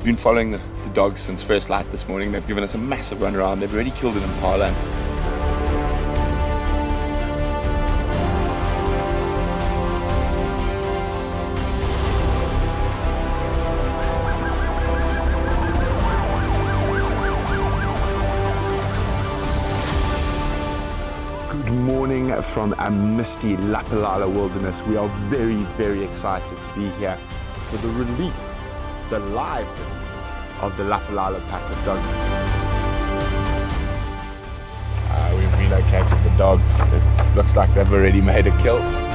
We've been following the dogs since first light this morning. They've given us a massive run around. They've already killed an impala. Good morning from a misty Lapalala wilderness. We are very, very excited to be here for the release, the live release of the Lapalala pack of dogs. We've relocated the dogs. It looks like they've already made a kill.